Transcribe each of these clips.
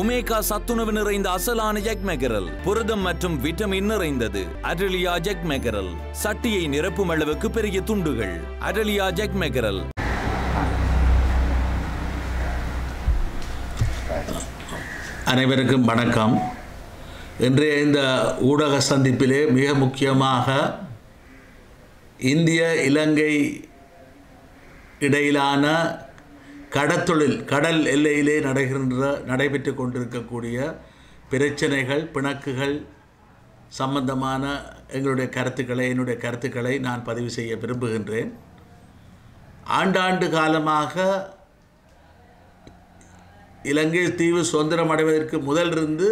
Omega சத்துணவு நிறைந்த அசலான ஜெக் mackerel, புரதம் மற்றும் விட்டமின் நிறைந்தது. அடலியா ஜெக் மெகரல், சட்டியை நிரப்பும் அளவுக்கு பெரிய துண்டுகள். அடலியா ஜெக் மெகரல். அனைவருக்கும் வணக்கம். இன்றைய இந்த ஊடக சந்திப்பிலே மிக முக்கியமாக இந்திய இலங்கை இடையிலான கடத்தொழில் கடல் எல்லையிலே நடைபெற்று கொண்டிருக்கக்கூடிய பிரச்சனைகள் பிணக்குகள் சம்பந்தமான என்னுடைய கருத்துக்களை நான் பதிவு செய்ய விரும்புகின்றேன். ஆண்டாண்டு காலமாக இலங்கை தீவு சுதந்திரம் அடைவதற்கு முதலிருந்து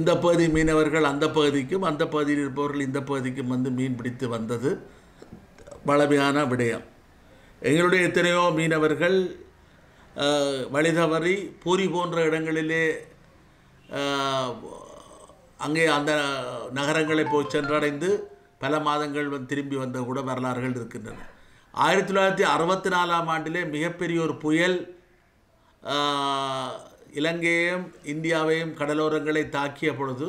இந்த பகுதி மீனவர்கள் அந்த பகுதிக்கும் அந்த பகுதியில் இருப்பவர்கள் இந்த பகுதிக்கும் வந்து மீன் பிடித்து வந்தது வளமையான விடயம். எங்களுடைய எத்தனையோ மீனவர்கள் வழிதவறி பூரி போன்ற இடங்களிலே அங்கே அந்த நகரங்களை போய் சென்றடைந்து பல மாதங்கள் திரும்பி வந்த கூட வரலாறுகள் இருக்கின்றன. 1964ஆம் ஆண்டிலே மிகப்பெரிய ஒரு புயல் இலங்கையையும் இந்தியாவையும் கடலோரங்களை தாக்கிய பொழுது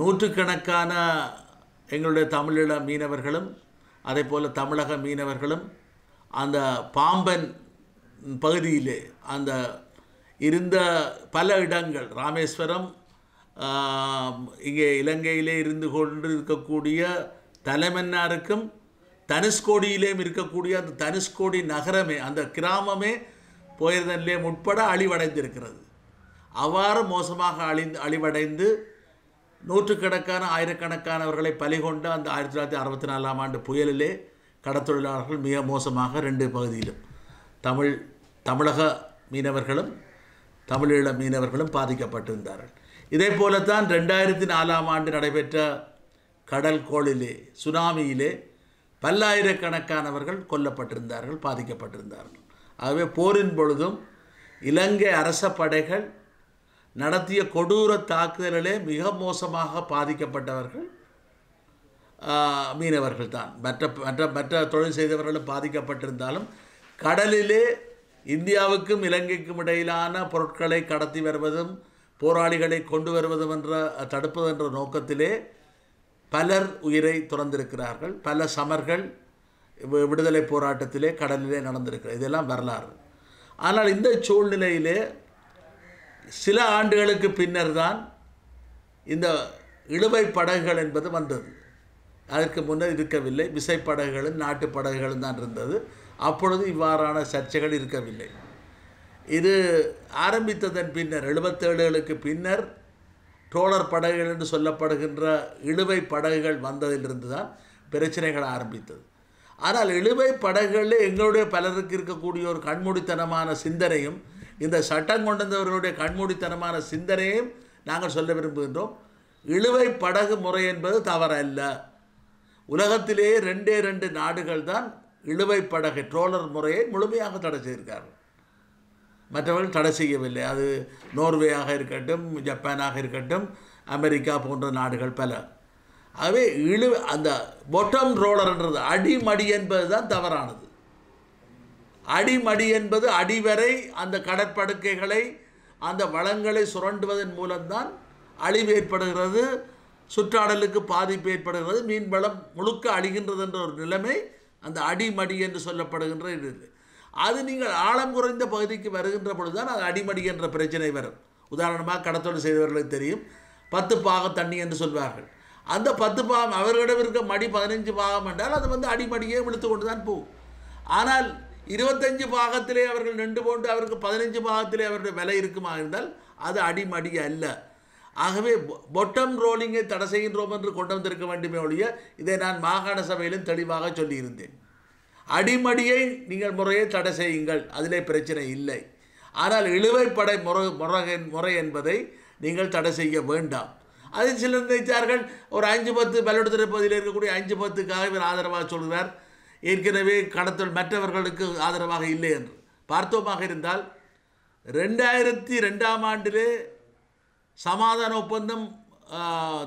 நூற்றுக்கணக்கான எங்களுடைய தமிழீழ மீனவர்களும் அதே போல் தமிழக மீனவர்களும் அந்த பாம்பன் பகுதியிலே அந்த இருந்த பல இடங்கள் ராமேஸ்வரம் இங்கே இலங்கையிலே இருந்து கொண்டு இருக்கக்கூடிய தலைமன்னாருக்கும் தனுஷ்கோடியிலேயும் இருக்கக்கூடிய அந்த தனுஷ்கோடி நகரமே அந்த கிராமமே போயிருந்தே உட்பட அழிவடைந்திருக்கிறது. அவ்வாறு மோசமாக அழிவடைந்து நூற்றுக்கணக்கான ஆயிரக்கணக்கானவர்களை பலிகொண்ட அந்த 1964ஆம் ஆண்டு புயலிலே கடத்தொழிலாளர்கள் மிக மோசமாக ரெண்டு பகுதியிலும் தமிழக மீனவர்களும் தமிழீழ மீனவர்களும் பாதிக்கப்பட்டிருந்தார்கள். இதே போலத்தான் 2004ஆம் ஆண்டு நடைபெற்ற கடல் கோளிலே சுனாமியிலே பல்லாயிரக்கணக்கானவர்கள் கொல்லப்பட்டிருந்தார்கள் பாதிக்கப்பட்டிருந்தார்கள். ஆகவே போரின் பொழுதும் இலங்கை அரச படைகள் நடத்திய கொடூர தாக்குதலிலே மிக மோசமாக பாதிக்கப்பட்டவர்கள் மீனவர்கள் தான். மற்ற தொழில் செய்தவர்களும் பாதிக்கப்பட்டிருந்தாலும் கடலிலே இந்தியாவுக்கும் இலங்கைக்கும் இடையிலான பொருட்களை கடத்தி வருவதும் போராளிகளை கொண்டு வருவதும் என்ற தடுப்பதென்ற நோக்கத்திலே பலர் உயிரை துறந்திருக்கிறார்கள். பல சமர்கள் விடுதலை போராட்டத்திலே கடலிலே நடந்திருக்கிறது. இதெல்லாம் வரலாறு. ஆனால் இந்த சூழ்நிலையிலே சில ஆண்டுகளுக்கு பின்னர் தான் இந்த இழுவை படகுகள் என்பது வந்தது. அதற்கு முன்னர் இருக்கவில்லை. விசைப்படகுகளும் நாட்டு படகுகளும் தான் இருந்தது. அப்பொழுது இவ்வாறான சர்ச்சைகள் இருக்கவில்லை. இது ஆரம்பித்ததன் பின்னர் 1977களுக்கு பின்னர் டோலர் படகுகள் என்று சொல்லப்படுகின்ற இழுவை படகுகள் வந்ததிலிருந்து தான் பிரச்சனைகள் ஆரம்பித்தது. ஆனால் இழுவை படகுகளில் எங்களுடைய பலருக்கு இருக்கக்கூடிய ஒரு கண்மூடித்தனமான சிந்தனையும் இந்த சட்டம் கொண்டவர்களுடைய கண்மூடித்தனமான சிந்தனையும் நாங்கள் சொல்ல விரும்புகின்றோம். இழுவை படகு முறை என்பது தவறல்ல. உலகத்திலேயே 2 நாடுகள் தான் இழுவை படகு ட்ரோலர் முறையை முழுமையாக தடை செய்திருக்கார்கள். மற்றவர்கள் தடை செய்யவில்லை. அது நோர்வேயாக இருக்கட்டும், ஜப்பானாக இருக்கட்டும், அமெரிக்கா போன்ற நாடுகள் பல. ஆகவே அந்த பொட்டம் ட்ரோலர்ன்றது அடிமடி என்பது தான் தவறானது. அடிமடி என்பது அடிவரை அந்த கடற்படுக்கைகளை அந்த வளங்களை சுரண்டுவதன் மூலம்தான் அழிவு ஏற்படுகிறது, சுற்றாடலுக்கு பாதிப்பு ஏற்படுகிறது, மீன் வளம் முழுக்க அழிகின்றது என்ற ஒரு நிலைமை அந்த அடிமடி என்று சொல்லப்படுகின்ற இது. அது நீங்கள் ஆழம் குறைந்த பகுதிக்கு வருகின்ற பொழுதுதான் அது அடிமடி என்ற பிரச்சனை வரும். உதாரணமாக கடத்தொழில் செய்தவர்களுக்கு தெரியும் 10 பாகம் தண்ணி என்று சொல்வார்கள். அந்த 10 பாகம் அவர்களிடம் இருக்க மடி 15 பாகம் என்றால் அது வந்து அடிமடியே விழுத்து கொண்டு தான் போகும். ஆனால் 25 பாகத்திலே அவர்கள் நின்று போன்று அவருக்கு 15 பாகத்திலே அவருடைய விலை இருக்குமா இருந்தால் அது அடிமடி அல்ல. ஆகவே பொட்டம் ரோலிங்கை தடை செய்கின்றோம் என்று கொண்டு வந்திருக்க வேண்டுமே ஒழிய இதை நான் மாகாண சபையிலும் தெளிவாக சொல்லியிருந்தேன். அடிமடியை நீங்கள் முறையை தடை செய்யுங்கள், அதிலே பிரச்சனை இல்லை. ஆனால் இழுவைப்படை முறை என்பதை நீங்கள் தடை செய்ய வேண்டாம். அதை சிலர் நினைத்தார்கள். ஒரு 5-10 பல்லடுத்துறை பகுதியில் இருக்கக்கூடிய 5-10க்காக இவர் ஆதரவாக சொல்கிறார், ஏற்கனவே கடத்தல் மற்றவர்களுக்கு ஆதரவாக இல்லை என்று. பார்த்தோமாக இருந்தால் 2002ஆம் ஆண்டிலே சமாதான ஒப்பந்தம்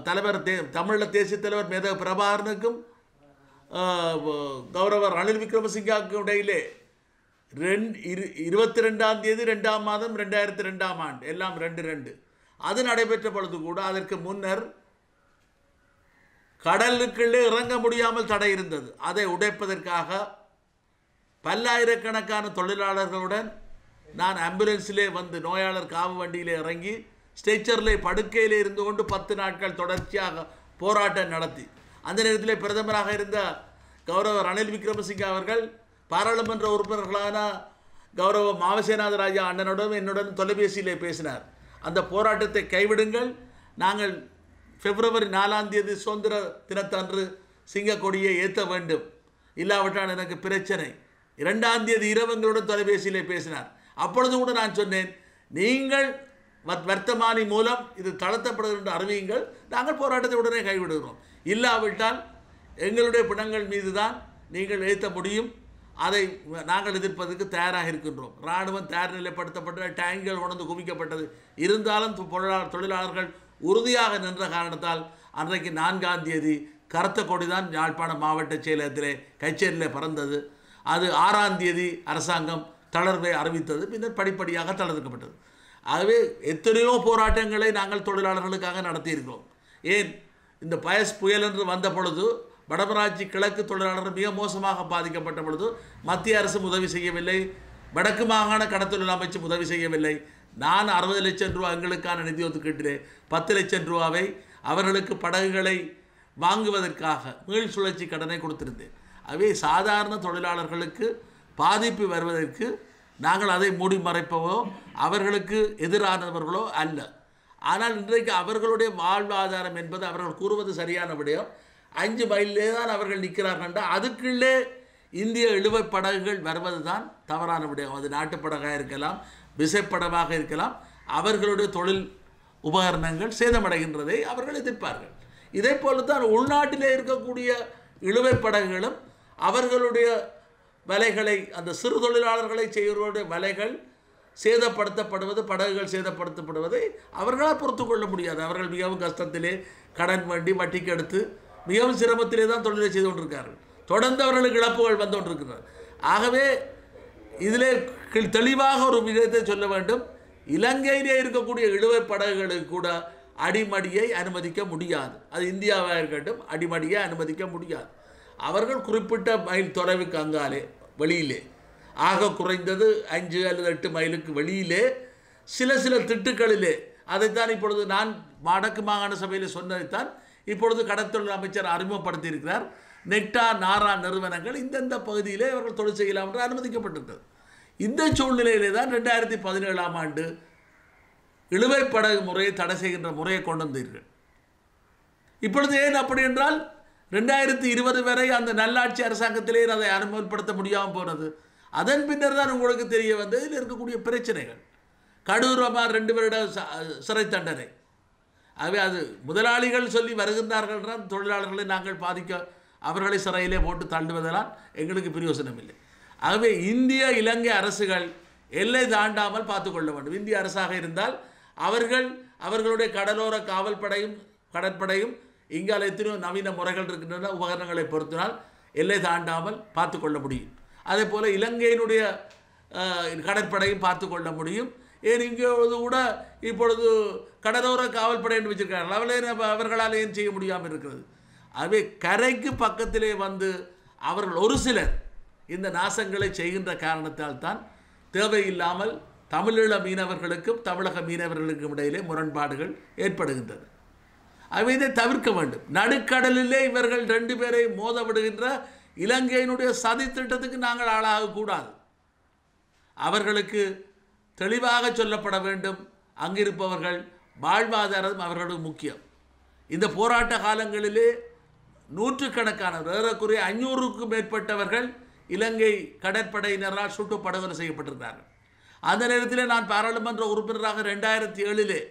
தலைவர் தமிழ் தேசிய தலைவர் மேதக பிரபாகரனுக்கும் கௌரவர் ரணில் விக்ரமசிங்காவுக்கும் இடையிலே 22 அது நடைபெற்ற பொழுது கூட அதற்கு முன்னர் கடலுக்குள்ளே இறங்க முடியாமல் தடை இருந்தது. அதை உடைப்பதற்காக பல்லாயிரக்கணக்கான தொழிலாளர்களுடன் நான் ஆம்புலன்ஸிலே வந்து நோயாளர் காவு வண்டியிலே இறங்கி ஸ்ட்ரெச்சரிலே படுக்கையிலே இருந்து கொண்டு 10 நாட்கள் தொடர்ச்சியாக போராட்டம் நடத்தி அந்த நேரத்தில் பிரதமராக இருந்த கௌரவ ரணில் விக்ரமசிங்க அவர்கள் பாராளுமன்ற உறுப்பினர்களான கௌரவ மாவசேநாத ராஜா அண்ணனுடன் என்னுடன் தொலைபேசியிலே பேசினார். அந்த போராட்டத்தை கைவிடுங்கள், நாங்கள் பிப்ரவரி 4 சுதந்திர தினத்தன்று சிங்கக்கொடியை ஏற்ற வேண்டும், இல்லாவிட்டால் எனக்கு பிரச்சனை. 2 இரவு எங்களுடன் தொலைபேசியிலே பேசினார். அப்பொழுது கூட நான் சொன்னேன், நீங்கள் வர்த்தமானி மூலம் இது தளர்த்தப்படுகிறது என்று அறிவியுங்கள், நாங்கள் போராட்டத்தை உடனே கைவிடுகிறோம், இல்லாவிட்டால் எங்களுடைய பிணங்கள் மீது தான் நீங்கள் ஏற்ற முடியும், அதை நாங்கள் எதிர்ப்பதற்கு தயாராக இருக்கின்றோம். இராணுவம் தயார் நிலைப்படுத்தப்பட்ட டேங்குகள் உணர்ந்து குவிக்கப்பட்டது. இருந்தாலும் தொழிலாளர்கள் உறுதியாக நின்ற காரணத்தால் அன்றைக்கு 4 கருத்த கொடிதான் யாழ்ப்பாணம் மாவட்ட செயலகத்திலே கச்சேரியிலே பறந்தது. அது 6 அரசாங்கம் தளர்வை அறிவித்தது, பின்னர் படிப்படியாக தளர்க்கப்பட்டது. ஆகவே எத்தனையோ போராட்டங்களை நாங்கள் தொழிலாளர்களுக்காக நடத்தியிருக்கிறோம். ஏன் இந்த பயஸ் புயல் என்று வந்த பொழுது வடமராட்சி கிழக்கு தொழிலாளர்கள் மிக மோசமாக பாதிக்கப்பட்ட பொழுது மத்திய அரசு உதவி செய்யவில்லை, வடக்கு மாகாண கடத்தொழில் அமைச்சர் உதவி செய்யவில்லை. நான் 60 லட்சம் ரூபா எங்களுக்கான நிதி ஒதுக்கிட்டு 10 லட்சம் ரூபாவை அவர்களுக்கு படகுகளை வாங்குவதற்காக மீள் சுழற்சி கடனை கொடுத்திருந்தேன். அவை சாதாரண தொழிலாளர்களுக்கு பாதிப்பு வருவதற்கு நாங்கள் அதை மூடி மறைப்பவோ அவர்களுக்கு எதிரானவர்களோ அல்ல. ஆனால் இன்றைக்கு அவர்களுடைய வாழ்வாதாரம் என்பது அவர்கள் கூறுவது சரியான விடயம். 5 மைலே தான் அவர்கள் நிற்கிறார்கள், அதுக்குள்ளே இந்திய இழுவை படகுகள் வருவது தான் தவறான விடயம். அது நாட்டுப்படகாக இருக்கலாம், விசைப்படமாக இருக்கலாம். அவர்களுடைய தொழில் உபகரணங்கள் சேதமடைகின்றதை அவர்கள் எதிர்ப்பார்கள். இதே போல தான் உள்நாட்டிலே இருக்கக்கூடிய இழுவை படகுகளும் அவர்களுடைய வலைகளை, அந்த சிறு தொழிலாளர்களை செய்வர்களுடைய வலைகள் சேதப்படுத்தப்படுவது, படகுகள் சேதப்படுத்தப்படுவதை அவர்களால் பொறுத்து கொள்ள முடியாது. அவர்கள் மிகவும் கஷ்டத்திலே கடன் வண்டி வட்டிக்கு எடுத்து மிகவும் சிரமத்திலே தான் தொழிலை செய்து கொண்டிருக்கிறார்கள். தொடர்ந்து அவர்களுக்கு இழப்புகள் வந்து கொண்டிருக்கிறார். ஆகவே இதிலே தெளிவாக ஒரு விஷயத்தை சொல்ல வேண்டும். இலங்கையிலே இருக்கக்கூடிய இழுவை படகுகளுக்கு கூட அடிமடியை அனுமதிக்க முடியாது. அது இந்தியாவாக இருக்கட்டும், அடிமடியை அனுமதிக்க முடியாது. அவர்கள் குறிப்பிட்ட மைல் தொலைவுக்கு அங்காலே வெளியிலே ஆக குறைந்தது 5 அல்லது 8 மைலுக்கு வெளியிலே சில திட்டுக்களிலே அதைத்தான் இப்பொழுது நான் வடக்கு மாகாண சபையில் சொன்னதைத்தான் இப்பொழுது கடற்தொழில் அமைச்சர் அறிமுகப்படுத்தியிருக்கிறார். நெக்டா நாரா நிறுவனங்கள் இந்தந்த பகுதியிலே அவர்கள் தொழில் செய்யலாம் என்று அனுமதிக்கப்பட்டிருக்கிறது. இந்த சூழ்நிலையிலே தான் 2017 இழுவை படகு முறையை தடை செய்கின்ற முறையை கொண்டு வந்தீர்கள். இப்பொழுது ஏன் அப்படி என்றால் 2020 வரை அந்த நல்லாட்சி அரசாங்கத்திலே அதை அனுமதிப்படுத்த முடியாமல் போனது. அதன் பின்னர் தான் உங்களுக்கு தெரிய வந்தது இதில் இருக்கக்கூடிய பிரச்சனைகள். கடூரமாக 2 வருட சிறை தண்டனை. ஆகவே அது முதலாளிகள் சொல்லி வருகின்றார்கள், தொழிலாளர்களை நாங்கள் பாதிக்க அவர்களை சிறையிலே போட்டு தள்ளுவதெல்லாம் எங்களுக்கு பிரயோசனம் இல்லை. ஆகவே இந்திய இலங்கை அரசுகள் எல்லை தாண்டாமல் பார்த்து கொள்ள வேண்டும். இந்திய அரசாக இருந்தால் அவர்கள் அவர்களுடைய கடலோர காவல்படையும் கடற்படையும் இங்கால எத்தனையோ நவீன முறைகள் இருக்கின்றன, உபகரணங்களை பொறுத்தினால் எல்லை தாண்டாமல் பார்த்து கொள்ள முடியும். அதே போல் இலங்கையினுடைய கடற்படையும் பார்த்து கொள்ள முடியும். ஏன் இங்கே கூட இப்பொழுது கடலோர காவல்படை என்று வச்சிருக்கிறார்கள், அவர்களால் ஏன் செய்ய முடியாமல் இருக்கிறது. ஆகவே கரைக்கு பக்கத்திலே வந்து அவர்கள் ஒரு சிலர் இந்த நாசங்களை செய்கின்ற காரணத்தால் தான் தேவையில்லாமல் தமிழீழ மீனவர்களுக்கும் தமிழக மீனவர்களுக்கும் இடையிலே முரண்பாடுகள் ஏற்படுகின்றது. அவை இதை தவிர்க்க வேண்டும். நடுக்கடலிலே இவர்கள் 2 பேரை மோத விடுகின்ற இலங்கையினுடைய சதி திட்டத்துக்கு நாங்கள் ஆளாகக்கூடாது. அவர்களுக்கு தெளிவாக சொல்லப்பட வேண்டும், அங்கிருப்பவர்கள் வாழ்வாதாரம் அவர்களுக்கு முக்கியம். இந்த போராட்ட காலங்களிலே 100 கணக்கானவர், ஏறக்குறைய 500க்கும் மேற்பட்டவர்கள் இலங்கை கடற்படையினரால் சுட்டு படுகொலை செய்யப்பட்டிருக்கிறார்கள். அந்த நேரத்தில் நான் பாராளுமன்ற உறுப்பினராக 2007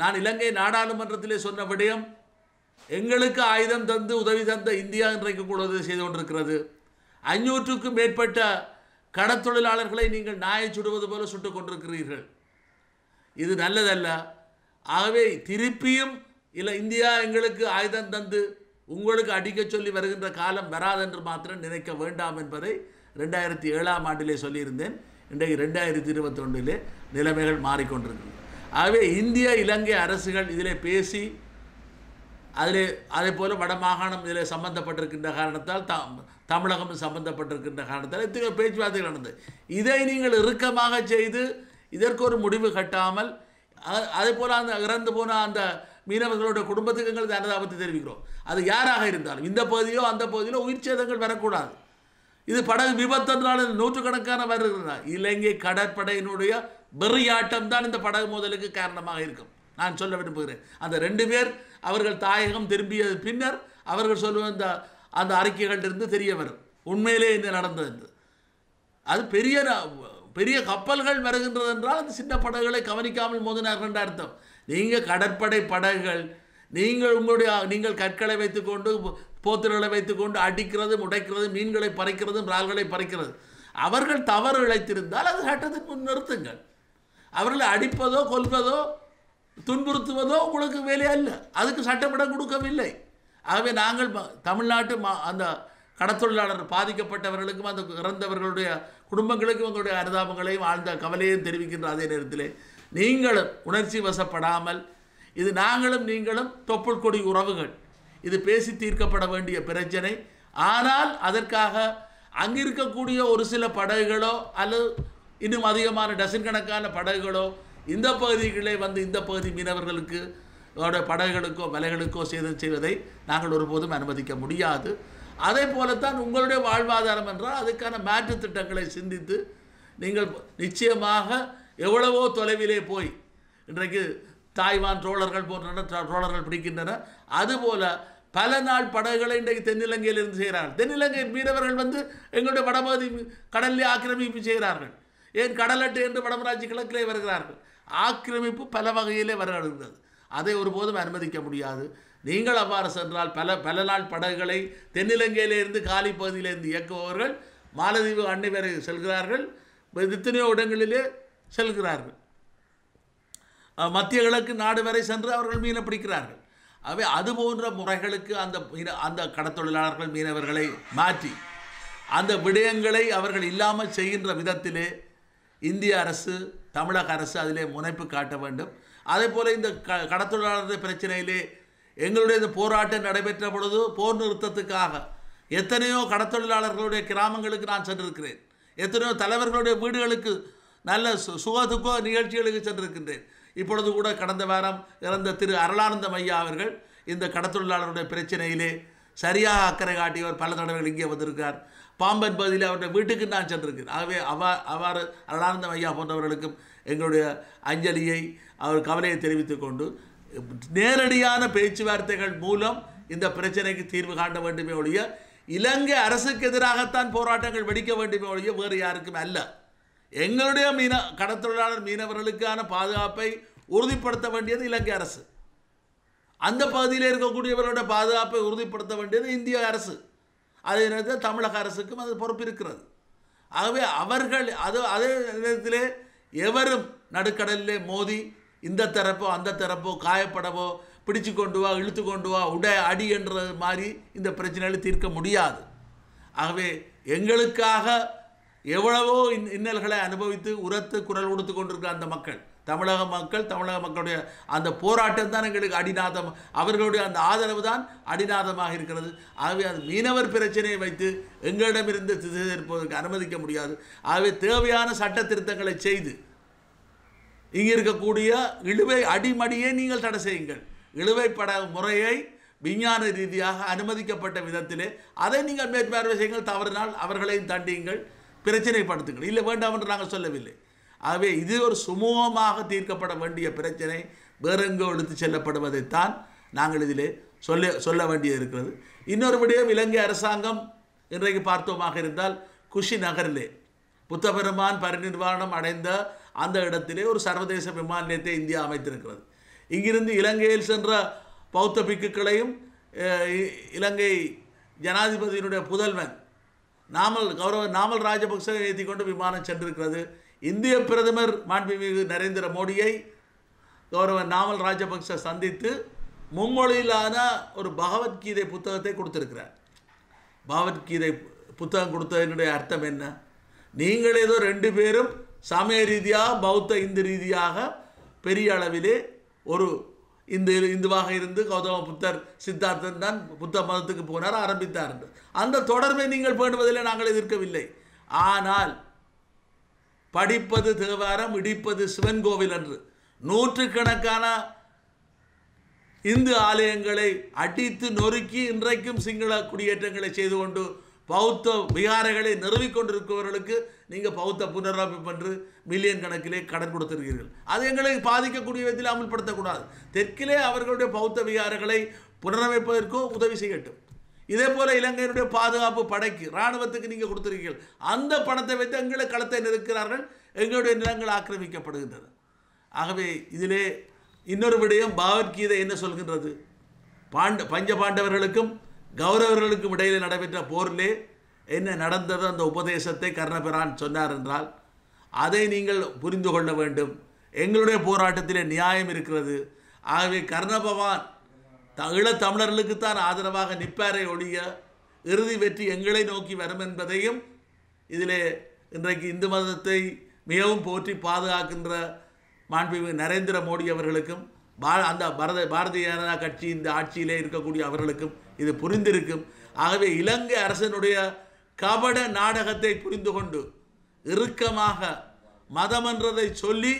நான் இலங்கை நாடாளுமன்றத்திலே சொன்ன விடயம், எங்களுக்கு ஆயுதம் தந்து உதவி தந்த இந்தியா இன்றைக்கு கூட உதவி செய்து கொண்டிருக்கிறது. 500க்கும் மேற்பட்ட கடற்தொழிலாளர்களை நீங்கள் நாயை சுடுவது போல சுட்டுக் கொண்டிருக்கிறீர்கள், இது நல்லதல்ல. ஆகவே திருப்பியும் இல்லை இந்தியா எங்களுக்கு ஆயுதம் தந்து உங்களுக்கு அடிக்க சொல்லி வருகின்ற காலம் வராதென்று மாத்திரம் நினைக்க வேண்டாம் என்பதை 2007 ஆம் ஆண்டிலே சொல்லியிருந்தேன். இன்றைக்கு 2021 நிலைமைகள் மாறிக்கொண்டிருக்கிறது. ஆகவே இந்திய இலங்கை அரசுகள் இதிலே பேசி அதிலே அதே போல வடமாகாணம் இதிலே சம்பந்தப்பட்டிருக்கின்ற காரணத்தால் தமிழகம் சம்பந்தப்பட்டிருக்கின்ற காரணத்தால் எத்தனையோ பேச்சுவார்த்தைகள் நடந்தது. இதை நீங்கள் இறுக்கமாக செய்து இதற்கு ஒரு முடிவு கட்டாமல் அதே போல் அந்த இறந்து போன அந்த மீனவர்களுடைய குடும்பத்துக்கு எங்களுக்கு அனுதாபத்தை தெரிவிக்கிறோம். அது யாராக இருந்தாலும் இந்த பகுதியோ அந்த பகுதியிலோ உயிர் சேதங்கள் வரக்கூடாது. இது படகு விபத்தினால 100 கணக்கான வருகிறதா இலங்கை கடற்படையினுடைய வெறியாட்டம் தான் இந்த படகு மோதலுக்கு காரணமாக இருக்கும். நான் சொல்ல விரும்புகிறேன், அந்த 2 பேர் அவர்கள் தாயகம் திரும்பியது பின்னர் அவர்கள் சொல்லுவது அந்த அந்த அறிக்கைகளிலிருந்து தெரிய வரும் உண்மையிலே இது நடந்தது. அது பெரிய பெரிய கப்பல்கள் வருகின்றது என்றால் அந்த சின்ன படகுகளை கவனிக்காமல் மோதினார்கள் என்ற அர்த்தம். நீங்கள் கடற்படை படகுகள் நீங்கள் உங்களுடைய நீங்கள் கற்களை வைத்துக்கொண்டு போத்திரங்களை வைத்துக்கொண்டு அடிக்கிறது, உடைக்கிறது, மீன்களை பறிக்கிறது, இறால்களை பறிக்கிறது. அவர்கள் தவறு இழைத்திருந்தால் அது சட்டத்தின் முன் நிறுத்துங்கள். அவர்களை அடிப்பதோ கொல்வதோ துன்புறுத்துவதோ உங்களுக்கு வேலையல்ல, அதுக்கு சட்டமிடம் கொடுக்கவில்லை. ஆகவே நாங்கள் தமிழ்நாட்டு அந்த கடத்தொழிலாளர் பாதிக்கப்பட்டவர்களுக்கும் அந்த இறந்தவர்களுடைய குடும்பங்களுக்கும் உங்களுடைய அனுதாபங்களையும் ஆழ்ந்த கவலையும் தெரிவிக்கின்ற அதே நேரத்தில் நீங்களும் உணர்ச்சி வசப்படாமல் இது நாங்களும் நீங்களும் தொப்புள் கொடி உறவுகள், இது பேசி தீர்க்கப்பட வேண்டிய பிரச்சனை. ஆனால் அதற்காக அங்கிருக்கக்கூடிய ஒரு சில படகுகளோ அல்லது இன்னும் அதிகமான டசன் கணக்கான படகுகளோ இந்த பகுதிகளே வந்து இந்த பகுதி மீனவர்களுக்கு படகுகளுக்கோ வலைகளுக்கோ சேதம் செய்வதை நாங்கள் ஒருபோதும் அனுமதிக்க முடியாது. அதே போலத்தான் உங்களுடைய வாழ்வாதாரம் என்றால் அதுக்கான மாற்று திட்டங்களை சிந்தித்து நீங்கள் நிச்சயமாக எவ்வளவோ தொலைவிலே போய் இன்றைக்கு தாய்வான் ட்ரோலர்கள் போன்றன ட்ரோலர்கள் பிடிக்கின்றன. அதுபோல் பல நாள் படகுகளை இன்றைக்கு தென்னிலங்கையிலிருந்து செய்கிறார்கள். தென்னிலங்கை மீனவர்கள் வந்து எங்களுடைய வடபகுதி கடலிலே ஆக்கிரமிப்பு செய்கிறார்கள். ஏன் கடலட்டு என்று வடமராட்சி கிழக்கிலே வருகிறார்கள். ஆக்கிரமிப்பு பல வகையிலே வருகிறது. அதை ஒருபோதும் அனுமதிக்க முடியாது. நீங்கள் அவ்வாறு சென்றால் பல நாள் படகுகளை தென்னிலங்கையிலிருந்து காலி பகுதியிலிருந்து இயக்குபவர்கள் மாலதீவு அன்னை வரை செல்கிறார்கள், எத்தனையோ இடங்களிலே செல்கிறார்கள், மத்திய கிழக்கு நாடு வரை சென்று அவர்கள் மீனை பிடிக்கிறார்கள். அவை அதுபோன்ற முறைகளுக்கு அந்த கடத்தொழிலாளர்கள் மீனவர்களை மாற்றி அந்த விடயங்களை அவர்கள் இல்லாமல் செய்கின்ற விதத்திலே இந்திய அரசு தமிழக அரசு அதிலே முனைப்பு காட்ட வேண்டும். அதே போல் இந்த கடத்தொழிலாளர் பிரச்சனையிலே எங்களுடைய இந்த போராட்டம் நடைபெற்ற பொழுது போர் நிறுத்தத்துக்காக எத்தனையோ கடத்தொழிலாளர்களுடைய கிராமங்களுக்கு நான் சென்றிருக்கிறேன். எத்தனையோ தலைவர்களுடைய வீடுகளுக்கு நல்ல சுகதுக்க நிகழ்ச்சிகளுக்கு சென்றிருக்கின்றேன். இப்பொழுது கூட கடந்த வாரம் இறந்த திரு அருளானந்தம் ஐயா அவர்கள் இந்த கடத்தொழிலாளருடைய பிரச்சனையிலே சரியாக அக்கறை காட்டியவர் பல தடவைகள் இங்கே வந்திருக்கார். பாம்பன் பகுதியில் அவருடைய வீட்டுக்கு நான் சென்றிருக்கிறேன். ஆகவே அவ்வாறு அருளானந்தம் ஐயா போன்றவர்களுக்கும் எங்களுடைய அஞ்சலியை அவர் கவலையை தெரிவித்துக் கொண்டு நேரடியான பேச்சுவார்த்தைகள் மூலம் இந்த பிரச்சனைக்கு தீர்வு காண வேண்டுமே ஒழிய இலங்கை அரசுக்கு எதிராகத்தான் போராட்டங்கள் வெடிக்க வேண்டுமே ஒழிய வேறு யாருக்கும் அல்ல. எங்களுடைய கடத்தொழிலாளர் மீனவர்களுக்கான பாதுகாப்பை உறுதிப்படுத்த வேண்டியது இலங்கை அரசு, அந்த பகுதியில் இருக்கக்கூடியவர்களுடைய பாதுகாப்பை உறுதிப்படுத்த வேண்டியது இந்திய அரசு. அதே நேரத்தில் தமிழக அரசுக்கும் அது பொறுப்பு இருக்கிறது. ஆகவே அவர்கள் அதே நேரத்திலே எவரும் நடுக்கடலிலே மோதி இந்த தரப்போ அந்த தரப்போ காயப்படவோ பிடிச்சு கொண்டு வா இழுத்து கொண்டு வா உடை அடி என்றது மாதிரி இந்த பிரச்சனைகளை தீர்க்க முடியாது. ஆகவே எங்களுக்காக எவ்வளவோ இன்னல்களை அனுபவித்து உரத்து குரல் கொடுத்து கொண்டிருக்கிற அந்த மக்கள் தமிழக மக்களுடைய அந்த போராட்டம் தான் எங்களுக்கு அடிநாதம், அவர்களுடைய அந்த ஆதரவு தான் அடிநாதமாக இருக்கிறது. ஆகவே அது மீனவர் பிரச்சனையை வைத்து எங்களிடமிருந்து திசை திருப்பதற்கு அனுமதிக்க முடியாது. ஆகவே தேவையான சட்ட திருத்தங்களை செய்து இங்கே இருக்கக்கூடிய இழுவை அடிமடியை நீங்கள் தடை செய்யுங்கள். இழுவைப்பட முறையை விஞ்ஞான ரீதியாக அனுமதிக்கப்பட்ட விதத்திலே அதை நீங்கள் மேற்பார்வை செய்யுங்கள். தவறினால் அவர்களையும் தண்டியுங்கள், பிரச்சனைப்படுத்துங்கள். இல்லை வேண்டாம் என்று நாங்கள் சொல்லவில்லை. ஆகவே இது ஒரு சுமூகமாக தீர்க்கப்பட வேண்டிய பிரச்சனை, வேறெங்கோ எடுத்து செல்லப்படுவதைத்தான் நாங்கள் இதிலே சொல்ல வேண்டியது இருக்கிறது. இன்னொரு விடயம், இலங்கை அரசாங்கம் இன்றைக்கு பார்த்தோமாக இருந்தால் குஷி நகரிலே புத்தபெருமான் பரிநிர்வாணம் அடைந்த அந்த இடத்திலே ஒரு சர்வதேச விமான நிலையத்தை இந்தியா அமைத்திருக்கிறது. இங்கிருந்து இலங்கையில் சென்ற பௌத்த பிக்குக்களையும் இலங்கை ஜனாதிபதியினுடைய புதல்வன் கௌரவ நாமல் ராஜபக்சவை ஏற்றி கொண்டு விமானம் சென்றிருக்கிறது. இந்திய பிரதமர் மாண்புமிகு நரேந்திர மோடியை கௌரவ நாமல் ராஜபக்ச சந்தித்து மும்மொழியிலான ஒரு பகவத்கீதை புத்தகத்தை கொடுத்திருக்கிறார். பகவத்கீதை புத்தகம் அர்த்தம் என்ன? நீங்கள் ஏதோ ரெண்டு பேரும் சமய ரீதியாக பௌத்த இந்து ரீதியாக பெரிய அளவிலே ஒரு இந்துவாக இருந்து கௌதம புத்தர் சித்தார்த்தன் தான் புத்த மதத்துக்கு போனார் ஆரம்பித்தார். அந்த தொடர்பை நீங்கள் பேணுவதில் நாங்கள் எதிர்க்கவில்லை. ஆனால் படிப்பது தேவாரம், இடிப்பது சிவன் கோவில் என்று நூற்றுக்கணக்கான இந்து ஆலயங்களை அடித்து நொறுக்கி இன்றைக்கும் சிங்கள குடியேற்றங்களை செய்து கொண்டு பௌத்த விகாரங்களை நிறுவிக்கொண்டிருப்பவர்களுக்கு நீங்கள் பௌத்த புனரமைப்பு என்று மில்லியன் கணக்கிலே கடன் கொடுத்திருக்கிறீர்கள். அது எங்களை பாதிக்கக்கூடிய விதத்தில் அமல்படுத்தக்கூடாது. தெற்கிலே அவர்களுடைய பௌத்த விகாரங்களை புனரமைப்பதற்கோ உதவி செய்யட்டும். இதே போல் இலங்கையினுடைய பாதுகாப்பு படைக்கு இராணுவத்துக்கு நீங்கள் கொடுத்திருக்கீர்கள். அந்த பணத்தை வைத்து எங்களை களத்தை நிற்கிறார்கள், எங்களுடைய நிலங்கள் ஆக்கிரமிக்கப்படுகின்றது. ஆகவே இதிலே இன்னொரு விடயம், பகவத்கீதை என்ன சொல்கின்றது? பஞ்ச பாண்டவர்களுக்கும் கௌரவர்களுக்கும் இடையில் நடைபெற்ற போரிலே என்ன நடந்தது அந்த உபதேசத்தை கர்ணபிரான் சொன்னார் என்றால் அதை நீங்கள் புரிந்து கொள்ள வேண்டும். எங்களுடைய போராட்டத்திலே நியாயம் இருக்கிறது. ஆகவே கர்ணபவான் ஈழத்தமிழர்களுக்குத்தான் ஆதரவாக நிற்பாரை ஒழிய இறுதி வெற்றி எங்களை நோக்கி வரும் என்பதையும் இதிலே இன்றைக்கு இந்து மதத்தை மிகவும் போற்றி பாதுகாக்கின்ற மாண்புமிகு நரேந்திர மோடி அவர்களுக்கும் அந்த பாரதிய ஜனதா கட்சி இந்த ஆட்சியிலே இருக்கக்கூடிய அவர்களுக்கும் இது புரிந்திருக்கும். ஆகவே இலங்கை அரசனுடைய கபட நாடகத்தை புரிந்து கொண்டு இறுக்கமாக மதமன்றதை சொல்லி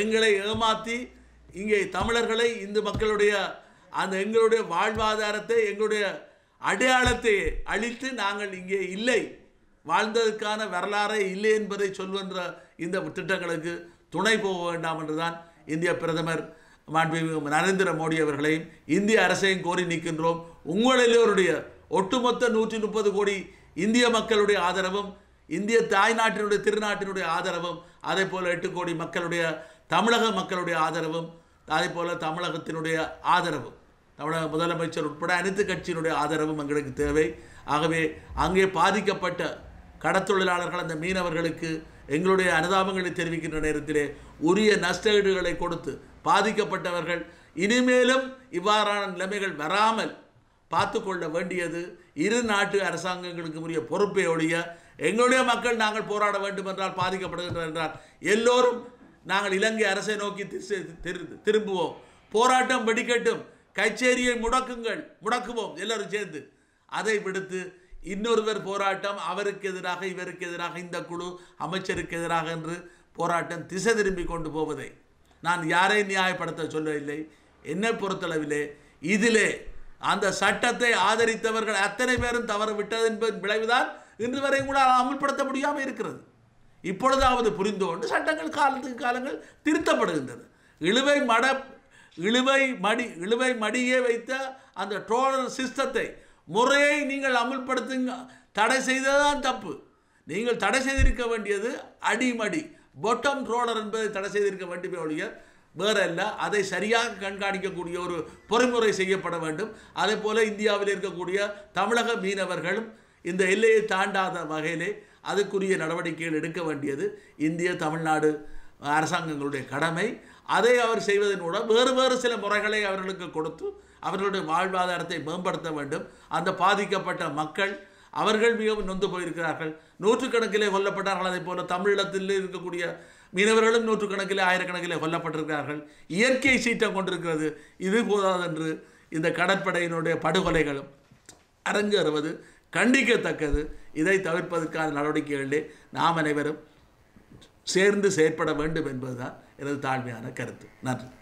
எங்களை ஏமாற்றி இங்கே தமிழர்களை, இந்து மக்களுடைய அந்த எங்களுடைய வாழ்வாதாரத்தை, எங்களுடைய அடையாளத்தை அழித்து நாங்கள் இங்கே இல்லை, வாழ்ந்ததற்கான வரலாறே இல்லை என்பதை சொல்வன்ற இந்த திட்டங்களுக்கு துணை போக வேண்டாம் என்றுதான் இந்திய பிரதமர் மாண்புமிகு நரேந்திர மோடி அவர்களையும் இந்திய அரசையும் கோரி நிற்கின்றோம். உங்கள் எல்லோருடைய ஒட்டுமொத்த 130 கோடி இந்திய மக்களுடைய ஆதரவும், இந்திய தாய்நாட்டினுடைய திருநாட்டினுடைய ஆதரவும், அதே போல் 8 கோடி மக்களுடைய தமிழக மக்களுடைய ஆதரவும், அதே போல் தமிழகத்தினுடைய ஆதரவும், தமிழக முதலமைச்சர் உட்பட அனைத்து கட்சியினுடைய ஆதரவும் எங்களுக்கு தேவை. ஆகவே அங்கே பாதிக்கப்பட்ட கடத்தொழிலாளர்கள், அந்த மீனவர்களுக்கு எங்களுடைய அனுதாபங்களை தெரிவிக்கின்ற நேரத்திலே உரிய நஷ்டஈடுகளை கொடுத்து பாதிக்கப்பட்டவர்கள் இனிமேலும் இவ்வாறான நிலைமைகள் வராமல் பார்த்து கொள்ள வேண்டியது இரு நாட்டு அரசாங்கங்களுக்கு உரிய பொறுப்பை ஒழிய எங்களுடைய மக்கள் நாங்கள் போராட வேண்டும் என்றால் பாதிக்கப்படுகின்றனர் என்றால் எல்லோரும் நாங்கள் இலங்கை அரசை நோக்கி திரும்புவோம். போராட்டம் வெடிக்கட்டும், கச்சேரியை முடக்குவோம் எல்லோரும் சேர்ந்து. அதை விடுத்து இன்னொருவர் போராட்டம், அவருக்கு எதிராக, இவருக்கு எதிராக, இந்த குழு அமைச்சருக்கு எதிராக என்று போராட்டம் திசை திரும்பி கொண்டு போவதை நான் யாரை நியாயப்படுத்த சொல்லவில்லை. என்னை பொறுத்தளவிலே இதிலே அந்த சட்டத்தை ஆதரித்தவர்கள் அத்தனை பேரும் தவறு விட்டது என்பதன் விளைவுதான் இன்று வரை உங்களால் அமல்படுத்த முடியாமல் இருக்கிறது. இப்பொழுதாவது புரிந்து கொண்டு சட்டங்கள் காலத்துக்கு காலங்கள் திருத்தப்படுகின்றது. இழுவை மடியே வைத்த அந்த ட்ரோலர் சிஸ்டத்தை முறையை நீங்கள் அமுல்படுத்துங்க. தடை செய்ததான் தப்பு. நீங்கள் தடை செய்திருக்க வேண்டியது அடிமடி பொட்டம் ட்ரோலர் என்பதை தடை செய்திருக்க வேண்டுமே ஒழிய வேறு அல்ல. அதை சரியாக கண்காணிக்கக்கூடிய ஒரு பொறிமுறை செய்யப்பட வேண்டும். அதே போல் இந்தியாவில் இருக்கக்கூடிய தமிழக மீனவர்களும் இந்த எல்லையை தாண்டாத வகையிலே அதுக்குரிய நடவடிக்கைகள் எடுக்க வேண்டியது இந்திய தமிழ்நாடு அரசாங்கங்களுடைய கடமை. அதை அவர் செய்வதன் மூலம் வேறு வேறு சில முறைகளை அவர்களுக்கு கொடுத்து அவர்களுடைய வாழ்வாதாரத்தை மேம்படுத்த வேண்டும். அந்த பாதிக்கப்பட்ட மக்கள் அவர்கள் மிகவும் நொந்து போயிருக்கிறார்கள். நூற்றுக்கணக்கிலே கொல்லப்பட்டார்கள். அதே போல் தமிழகத்தில் இருக்கக்கூடிய மீனவர்களும் நூற்றுக்கணக்கிலே ஆயிரக்கணக்கிலே கொல்லப்பட்டிருக்கிறார்கள். இயற்கை சீற்றம் கொண்டிருக்கிறது. இது போதாதென்று இந்த கடற்படையினுடைய படுகொலைகளும் அரங்கேறுவது கண்டிக்கத்தக்கது. இதை தவிர்ப்பதற்கான நடவடிக்கைகளிலே நாம் அனைவரும் சேர்ந்து செயற்பட வேண்டும் என்பதுதான் எனது தாழ்மையான கருத்து. நன்றி.